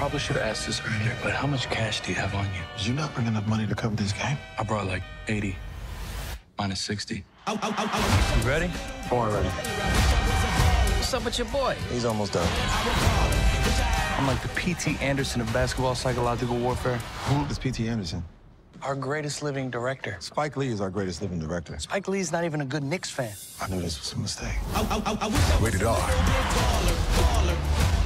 probably should have asked this earlier, but how much cash do you have on you? You're not bringing enough money to cover this game. I brought like 80, minus 60. You ready? Born ready. What's up with your boy? He's almost done. I'm like the P.T. Anderson of basketball psychological warfare. Who is P.T. Anderson? Our greatest living director. Spike Lee is our greatest living director. Spike Lee's not even a good Knicks fan. I knew this was a mistake. Rated R.